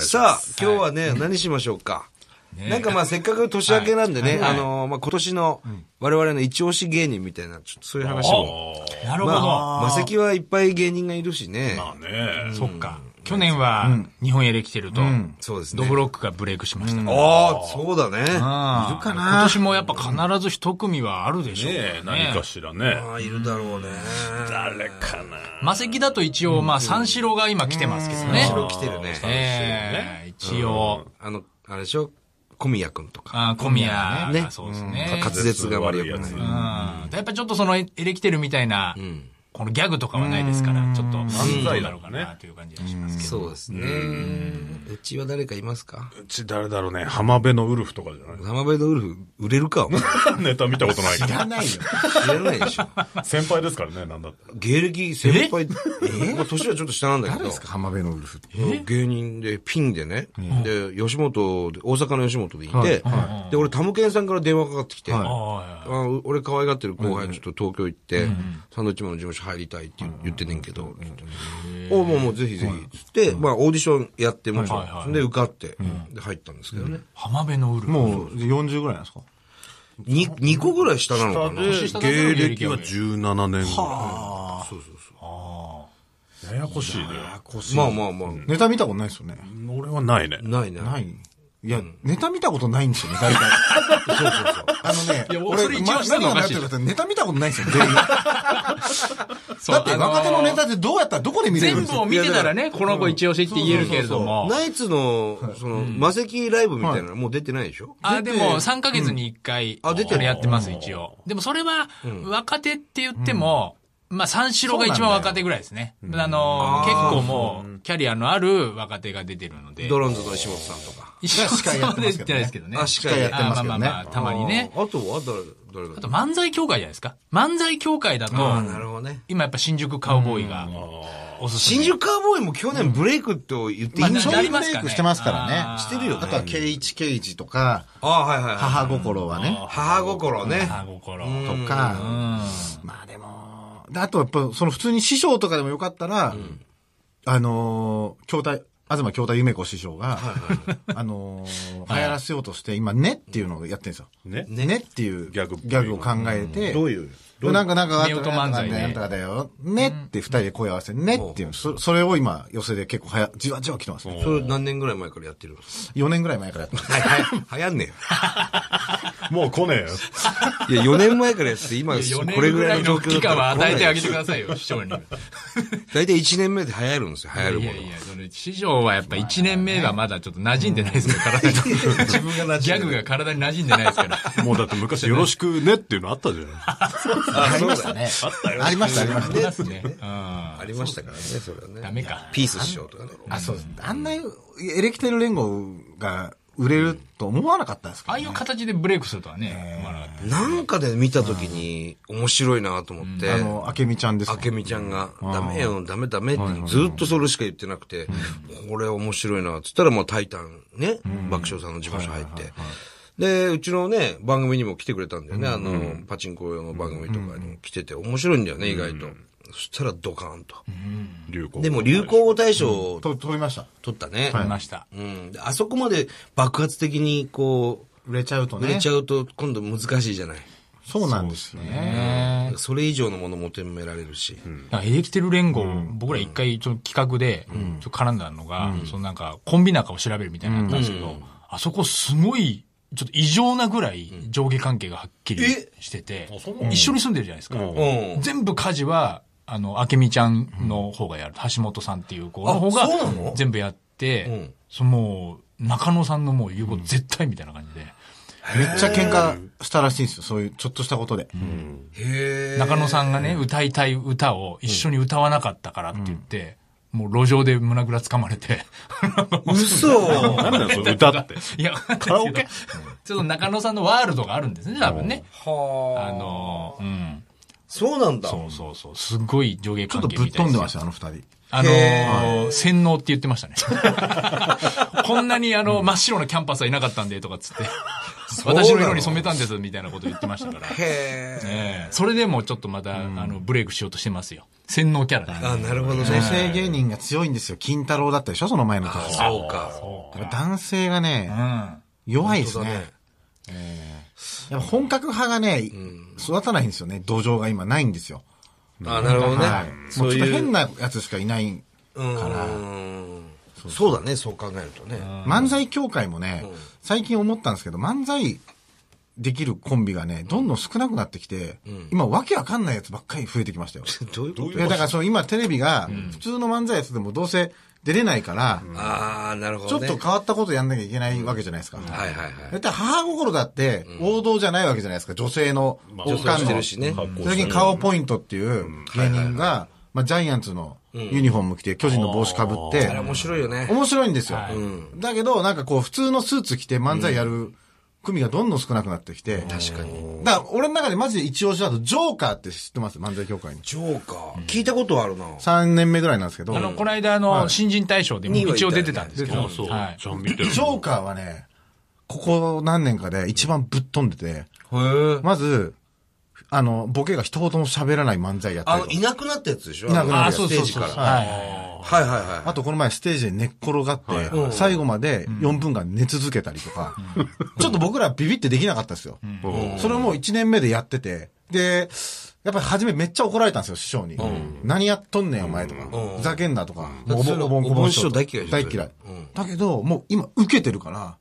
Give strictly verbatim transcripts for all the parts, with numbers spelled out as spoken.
さあ今日はね、はい、何しましょうか、ね、なんかまあせっかく年明けなんでね、はいはい、あのー、まあ今年の我々の一押し芸人みたいなちょっとそういう話も、なるほど、まあ、マセキはいっぱい芸人がいるしね、まあね、うん、そっか、去年は日本へできてると、うん、そうですね、どぶろっくがブレイクしましたから、うん、ああそうだね、いるかな、今年もやっぱ必ず一組はあるでしょうね、ね、何かしらね、まあ、いるだろうね、誰かな、マセキだと一応まあ三四郎が今来てますけどね、三四郎来てるね、えー、一応、うん、あのあれでしょ、小宮くんとか。あ、小宮ね。そうですね。滑舌が悪いやつ。うん。やっぱちょっとそのエレキテルみたいな、うん、このギャグとかはないですから、ちょっと、漫才だろうかなという感じがしますけど。そうですね。うちは誰かいますか？うち誰だろうね。浜辺のウルフとかじゃない？浜辺のウルフ、売れるか？ネタ見たことないから。知らないよ。知らないでしょ。先輩ですからね、なんだって。芸歴先輩、え、まあ、年はちょっと下なんだけど。誰ですか、浜辺のウルフって。芸人で、ピンでね、で、吉本で、大阪の吉本でいて、はいはい、で、俺、タムケンさんから電話かかってきて、はい、あ、俺可愛がってる後輩、ちょっと東京行って、うん、サンドウィッチマンの事務所入りたいって言ってねんけど、うん、お、もうもうぜひぜひ、つって、うん、まあ、オーディションやってもちろん、はいはいはい、で、受かって、うん、で、入ったんですけどね。うん、浜辺のウルフ。もう、よんじゅうぐらいなんですか？に、にこぐらい下なのかな。芸歴はじゅうななねんぐらい。はあ、そうそうそう。ああ。ややこしいね。ややこしい。まあまあまあ。ネタ見たことないですよね。俺はないね。ないね。ない。いや、うん、ネタ見たことないんですよね、大体。そうそうそう。あのね、いや俺、一応何がなってるかってネタ見たことないんですよ、全員。だって、若手のネタってどうやったらどこで見れるんですか？全部を見てたらね、この子一押しって言えるけれども。ナイツの、その、マセキライブみたいなの、はい、もう出てないでしょ？あ、でも、さんかげつにいっかい、あ、出てるやってます、一応。でも、それは、若手って言っても、うん、まあ、三四郎が一番若手ぐらいですね。あの、結構もう、キャリアのある若手が出てるので。ドロンズと石本さんとか。石本さんは出てないですけどね。司会やってますけどね。まあまあまあ、たまにね。あとは誰、誰だ？あと漫才協会じゃないですか。漫才協会だと、なるほどね。今やっぱ新宿カウボーイが。新宿カウボーイも去年ブレイクと言っていいんですか？ブレイクしてますからね。してるよね。あとは、ケイイチケイジとか、母心はね。母心ね。母心。とか、まあでも、あとやっぱ、その普通に師匠とかでもよかったら、うん、あのー、京太、東京太夢子師匠が、はいはい、あのー、流行らせようとして、今、ねっていうのをやってるんですよ。ねねっていうギャグ、ギャグを考えて、うん、どういうなんかなんかあったらなんかなんかだよ。ねって二人で声合わせてねっていう。それを今寄せで結構はや、じわじわ来てますね。それ何年ぐらい前からやってるんですか？よねんぐらい前からやってます。はやんねえよ。もう来ねえよ。いや、よねんまえからやって今これぐらいの状況だったら。期間は与えてあげてくださいよ、師匠に。大体いちねんめで流行るんですよ、流行るもの。いやいや、それ師匠はやっぱいちねんめがまだちょっと馴染んでないですから、体に。自分がギャグが体に馴染んでないですから。もうだって昔よろしくねっていうのあったじゃない。ありましたね。ありました、ありましたね。ありましたからね、それはね。ダメか。ピース師匠とかね。あ、そうです。あんなエレキテル連合が売れると思わなかったですか？ああいう形でブレイクするとはね。なんかで見たときに面白いなと思って。あの、あけみちゃんですか？あけみちゃんが、ダメよ、ダメダメってずっとそれしか言ってなくて、これ面白いなって言ったらもうタイタンね、爆笑さんの事務所入って。で、うちのね、番組にも来てくれたんだよね。あの、うん、パチンコ用の番組とかにも来てて、面白いんだよね、うん、意外と。そしたらドカーンと。うん、流行語。でも流行語大賞を、うん、と取りました。取ったね。取りました。うん。あそこまで爆発的にこう、売れちゃうとね。売れちゃうと今度難しいじゃない。そうなんですね。それ以上のものも求められるし。エレキテル連合、僕ら一回ちょっと企画で、絡んだのが、うん、そのなんか、コンビ仲を調べるみたいなのあったんですけど、うん、あそこすごい、ちょっと異常なぐらい上下関係がはっきりしてて、一緒に住んでるじゃないですか。うん、全部家事は、あの、明美ちゃんの方がやる。橋本さんっていう子の方が全部やって、うん、そのもう、中野さんのもう言うこと絶対みたいな感じで。めっちゃ喧嘩したらしいんですよ。そういうちょっとしたことで。うん、へー。中野さんがね、歌いたい歌を一緒に歌わなかったからって言って、うんうん、もう路上で胸ぐらつかまれて嘘。何だよそれ歌って。いやカラオケ。ちょっと中野さんのワールドがあるんですね多分ね。はあ。あのうん。そうなんだ。そうそうそう。すごい上下関係みたいです。ちょっとぶっ飛んでましたあの二人。あの洗脳って言ってましたね。こんなにあの真っ白なキャンパスはいなかったんでとかつって。私の色に染めたんですみたいなこと言ってましたから。へえ。それでもちょっとまた、うん、あのブレイクしようとしてますよ。洗脳キャラだ、ね。あ、なるほどね。女性芸人が強いんですよ。金太郎だったでしょ、その前の時。そうか。そうか。男性がね、うん、弱いですね。えー、やっぱ本格派がね、うん、育たないんですよね。土壌が今ないんですよ。あ、なるほどね。はい、もうちょっと変なやつしかいないから。うんそう, そうだね、そう考えるとね。漫才協会もね、うん、最近思ったんですけど、漫才できるコンビがね、どんどん少なくなってきて、うん、今わけわかんないやつばっかり増えてきましたよ。どういうこと？いやだからその今テレビが普通の漫才やつでもどうせ出れないから、うん、ああなるほどね。ちょっと変わったことやんなきゃいけないわけじゃないですか。うん、はいはいはい。だって母心だって王道じゃないわけじゃないですか。女性のおっかんの、まあ、るしね。最近顔ポイントっていう芸人が。まあ、ジャイアンツのユニフォーム着て、うん、巨人の帽子かぶって。あれ面白いよね。面白いんですよ。はいうん、だけど、なんかこう、普通のスーツ着て漫才やる組がどんどん少なくなってきて。うん、確かに。だから、俺の中でマジで一押しだと、ジョーカーって知ってます？漫才協会に。ジョーカー、うん、聞いたことあるな。さんねんめぐらいなんですけど。あの、この間、あの、はい、新人大賞でも一応出てたんですけど。ね、そうそう。はい、ジョーカーはね、ここ何年かで一番ぶっ飛んでて。うん、まず、あの、ボケが一言も喋らない漫才やってる。あの、いなくなったやつでしょ？いなくなったやつ。ステージから。はいはいはい。あと、この前ステージで寝っ転がって、はいはい、最後までよんぷんかん寝続けたりとか、うん、ちょっと僕らビビってできなかったですよ。うん、それもいちねんめでやってて、で、やっぱり初めめっちゃ怒られたんですよ、師匠に。うん、何やっとんねんお前とか、うん、ふざけんなとか、うん、おぼおぼんこぼん師匠大嫌い。大嫌い。うん、だけど、もう今受けてるから、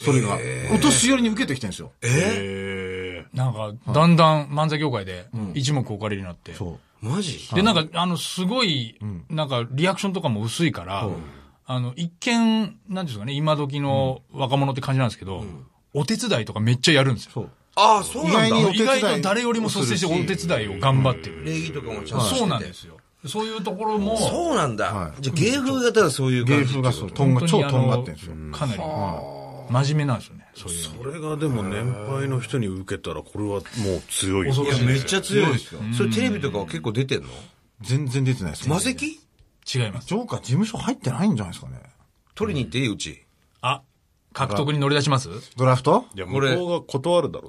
それが、えー、お年寄りに受けてきてるんですよ。えーなんか、だんだん漫才業界で一目置かれるようになって。うん、そう。マジ？で、なんか、あの、すごい、なんか、リアクションとかも薄いから、うん、あの、一見、なんですかね、今時の若者って感じなんですけど、うん、お手伝いとかめっちゃやるんですよ。そう。ああ、そうなんだ。意外と誰よりも率先してお手伝いを頑張ってる。礼儀とかもちゃんとしてて。そうなんですよ。そういうところも。そうなんだ。はい、じゃ芸風がただそういう感じ。芸風がそう。とんが、超とんがってるんですよ。かなり。真面目なんですよね。そういうそれがでも年配の人に受けたらこれはもう強い。いやめっちゃ強いですよ。それテレビとかは結構出てんの？全然出てないです。マセキ？違います。ジョーカー事務所入ってないんじゃないですかね。取りに行っていいうち。あ、獲得に乗り出します？ドラフト？いや向こうが断るだろう。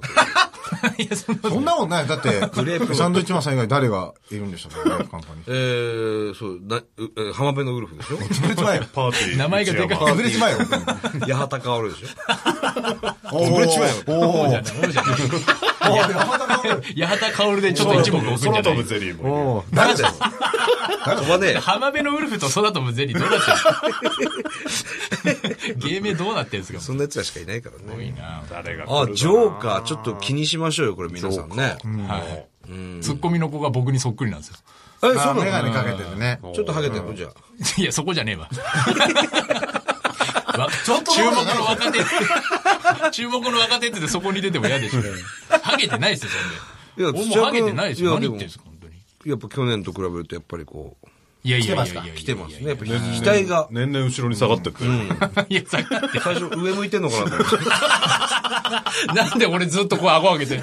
いやそんなもんない。だってサンドウィッチマンさん以外誰がいるんでしたか？えーそうだ浜辺のウルフでしょ。潰れちまえよ。パーティー名前がでかい。潰れちまえよ。八幡薫でしょ。潰れちまえよ。おおじゃない。おおじゃない。八幡薫でちょっと一目置くんじゃない。空飛ぶゼリーも。誰だよ。飛ばねえ。浜辺のウルフと空飛ぶゼリーどうなってる。芸名どうなってるんですか。そんなやつらしかいないからね。多いな。誰が。あジョーカーちょっと気にしましょうよこれ皆さんね。はい。ツッコミの子が僕にそっくりなんですよ。え、そうメガネかけてるね。ちょっとハゲてるじゃん。いや、そこじゃねえわ。ちょっと注目の若手って、注目の若手ってそこに出ても嫌でしょ。ハゲてないですよ、そんで。いや、もうハゲてないですよ。何言ってんですか、本当に。やっぱ去年と比べると、やっぱりこう。いやいや、来てますね。やっぱり、額が。年々後ろに下がってくる。いや、下がって。最初上向いてんのかなと思って。なんで俺ずっとこう顎上げて、ずっ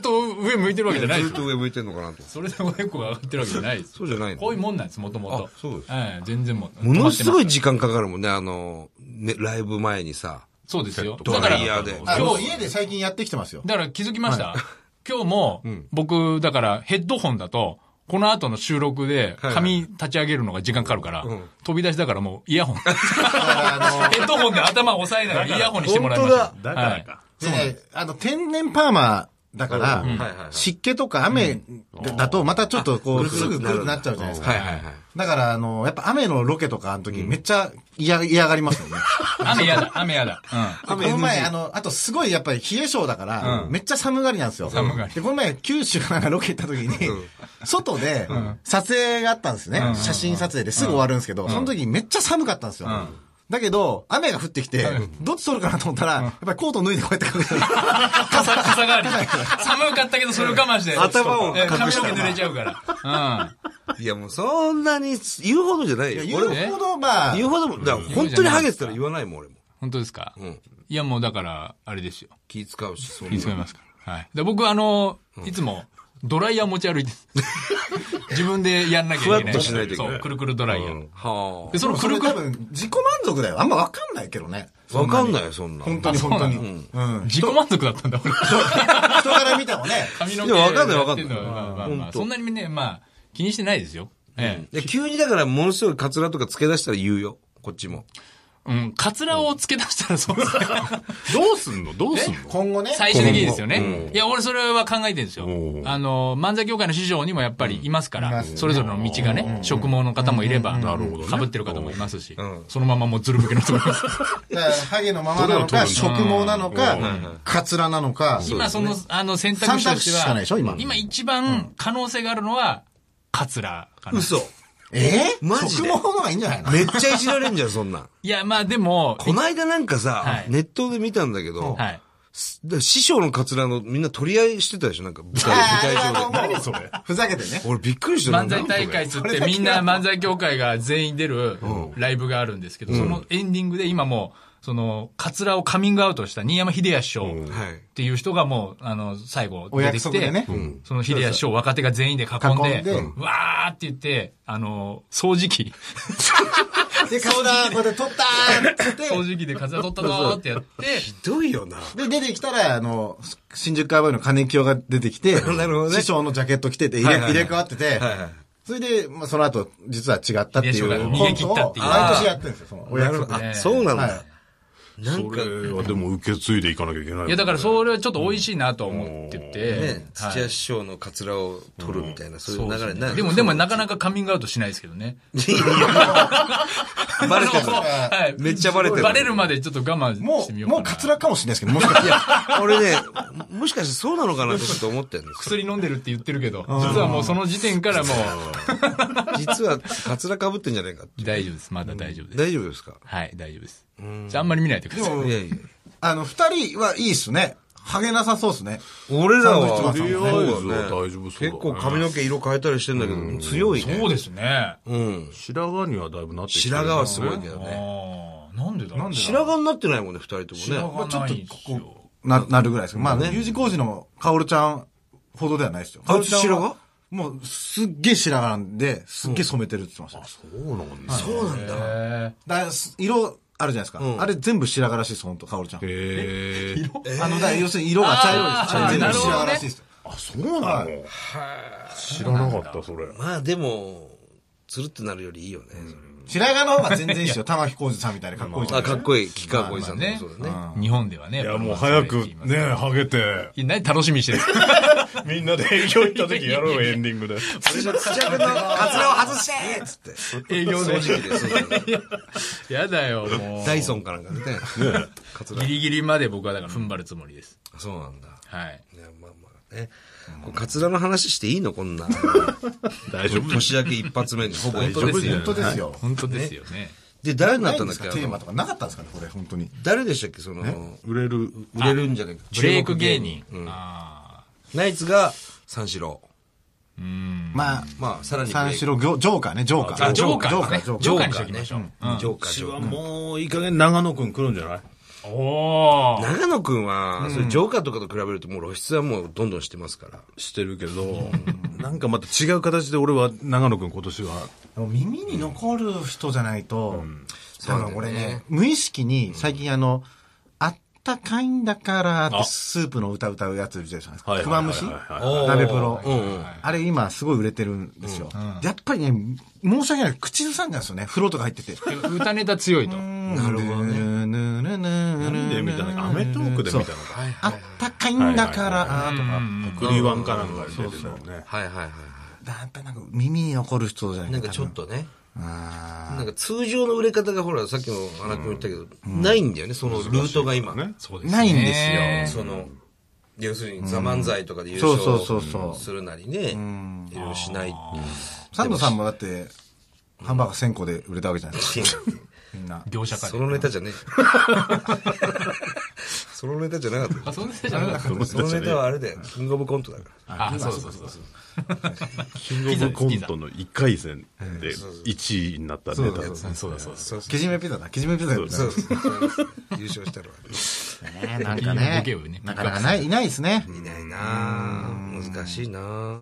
と上向いてるわけじゃないです。ずっと上向いてるのかなと。それでおでこが上がってるわけじゃないです。そうじゃないの。こういうもんなんです、もともと。そうです。ええ、全然もう。ものすごい時間かかるもんね、あの、ね、ライブ前にさ。そうですよ。だから、今日家で最近やってきてますよ。だから気づきました。今日も、僕、だからヘッドホンだと、この後の収録で髪立ち上げるのが時間かかるから、飛び出しだからもうイヤホン。ヘッドホンで頭を押さえながらイヤホンにしてもらいました。だからか。あの、天然パーマだから、湿気とか雨だとまたちょっとこう、すぐ黒くなっちゃうじゃないですか。だから、あの、やっぱ雨のロケとかの時めっちゃ嫌がりますよね。雨やだ、雨やだ。この前、あの、あとすごいやっぱり冷え性だから、めっちゃ寒がりなんですよ。寒がり。で、この前九州からロケ行った時に、外で、撮影があったんですね。写真撮影ですぐ終わるんですけど、その時めっちゃ寒かったんですよ。だけど、雨が降ってきて、どっち撮るかなと思ったら、やっぱりコート脱いでこうやって隠してる。傘、傘代わり。寒かったけどそれを我慢して。頭を隠して。髪の毛濡れちゃうから。うん。いやもうそんなに言うほどじゃないよ。言うほど、まあ。言うほども、だから本当にハゲてたら言わないもん、俺も。本当ですか？うん。いやもうだから、あれですよ。気使うし、そう。気使いますから。はい。僕あの、いつも、ドライヤー持ち歩いて自分でやんなきゃいけない。ふわっとしないといけない。そう、くるくるドライヤー。うん、はあ。そのくるくる。多分、自己満足だよ。あんま分かんないけどね。分かんないよ、そんな。本当に本当に。うんうん、自己満足だったんだ、俺。人から見てもね。髪の毛。いや、分かんない分かんない。まあまあ、そんなにね、まあ、気にしてないですよ。うん、ええ。急にだから、ものすごいカツラとか付け出したら言うよ。こっちも。うん、カツラを付け出したらそうですね。どうすんのどうすんの今後ね。最終的にですよね、うん。いや、俺それは考えてるんですよ。あの、漫才協会の師匠にもやっぱりいますから、うん、それぞれの道がね、うんうん、職毛の方もいれば、かぶってる方もいますし、うん、そのままもうズル向けの人もいます。だから、ハゲのままなのか、職毛なのか、カツラなのか。今その、あの選択肢としては、今, 今一番可能性があるのは、カツラかな。嘘。えー、マジで職毛の方がいいんじゃないの？めっちゃいじられんじゃん、そんなん。いや、まあでも。こないだなんかさ、はい、ネットで見たんだけど、はい、師匠のカツラのみんな取り合いしてたでしょなんか舞台、舞台上で。何それふざけてね。俺びっくりした。漫才大会つってみんな漫才協会が全員出るライブがあるんですけど、うん、そのエンディングで今もう、その、カツラをカミングアウトした新山秀哉師匠っていう人がもう、あの、最後出てきて、ねうん、その秀哉師匠若手が全員で囲んで、うん、わーって言って、あの、掃除機。で、カツラ、これ取ったーってって。掃除機でカツラ取ったぞーってやって。ひどいよな。で、出てきたら、あの、新宿カーボーイの金清が出てきて、なるほどね、師匠のジャケット着てて入れ、はいはいはい、入れ替わってて、はいはいそれで、まあ、その後、実は違ったっていう。逃げ切ったっていう。毎年やってるんですよ、そのお約束で。あ、そうなんだ。はいなんかそれはでも受け継いでいかなきゃいけない、ね。いやだからそれはちょっと美味しいなと思ってて。うんね、土屋師匠のカツラを取るみたいな、うん、そういう流れないです、ね。でもでもなかなかカミングアウトしないですけどね。バレてる、はい。めっちゃバレてる。バレるまでちょっと我慢してみようかな。もう、もうカツラかもしれないですけど、もしかして。いや、俺ね、もしかしてそうなのかなってちょっと思ってるんです。薬飲んでるって言ってるけど、実はもうその時点からもう。実はカツラ被ってんじゃないかって。大丈夫です。まだ大丈夫です。大丈夫ですか？はい、大丈夫です。じゃあ、あんまり見ないでください。いやいやあの、二人はいいっすね。ハゲなさそうっすね。俺らは、ね、大丈夫そう。結構髪の毛色変えたりしてんだけど、うん、強いね。そうですね。うん。白髪にはだいぶなってきてる、ね。白髪はすごいけどね。ああ、なんでだろう。白髪になってないもんね、二人ともね。白髪ないんですよ。ちょっとここな、なるぐらいですけど。まあね、U字工事のカオルちゃんほどではないですよ。あいつ白髪？もう、すっげえ白髪なんで、すっげえ染めてるって言ってました。うん、あ、そうなんだ。そうなんだ。へー。だから、色、あるじゃないですか。うん、あれ全部白髪らしいです、ほんと、カオルちゃん。へぇー。色、えー、あの、だから要するに色が茶色いです。全部白髪らしいですよ。あ、そうなの？はい。知らなかった、それ。まあでも、つるってなるよりいいよね。うん、白髪の方が全然いいですよ。玉木浩二さんみたいなかっこいいじゃないですか。あ、かっこいい。木川浩二さんね。そうだね、うん。日本ではね。いや、もう早くね、ハゲて。何楽しみにしてる。みんなで営業行った時やろう、エンディングで。私の土屋くんのカツラを外してつって。営業で。正直で。やだよ、もう。ダイソンかなんかね。カツラ。ギリギリまで僕はだから踏ん張るつもりです。そうなんだ。はい。いや、まあまあね。うん、カツラの話していいのこんな。大丈夫年明け一発目に。ほぼ本当ですよ。本当ですよ。本当ですよね。で、誰になったんだっけ？テーマとかなかったんですかね、これ、本当に。誰でしたっけ、その、売れる、売れるんじゃないか。ブレイク芸人。うん、あナイツが三四郎。うん。まあ、まあ、さらに。三四郎、ジョーカーね、ジョーカー。あ、ジョーカー、ね。ジョーカー、ね。ジョーカーにしときましょう。うん、ジョーカー。私はもう、いい加減長野くん来るんじゃない？おー。長野くんは、うん、それジョーカーとかと比べるともう露出はもうどんどんしてますから。してるけど、なんかまた違う形で俺は長野くん今年は。でも耳に残る人じゃないと、うん、そうだね。俺ね、無意識に最近あの、うん高いんだからってスープの歌歌うやついるじゃないですか。クマムシダメプロ、うん。あれ今すごい売れてるんですよ。うんうん、やっぱりね、申し訳ない。口ずさんじゃんですよね。風呂とか入ってて。歌ネタ強いと。なるほどね。なんで見たのか。アメトークで見たのか。あったかいんだから、あーとか。送りワンかなんか出てるのね。はいはいはい。やっぱりなんか耳に残る人じゃないですか。なんかちょっとね。あなんか通常の売れ方がほらさっきも荒木も言ったけど、うん、ないんだよねそのルートが今、ねそうですね、ないんですよその要するにザ・漫才とかで優勝するなりねいろいろしないサンドさんもだってハンバーガーせんこで売れたわけじゃないですかみんな業者からそのネタじゃねえそのネタじゃなかった。そのネタじゃなかった。そのネタはあれでキングオブコントだから。あ、そうそうそうそう。キングオブコントのいっかい戦でいちいになったネタ。そうそうそうそうそう。けじめピザだ。けじめピザだ。そうそうそう。優勝してるわけ。ね、なんかね。なかなかないいないですね。いないな。難しいな。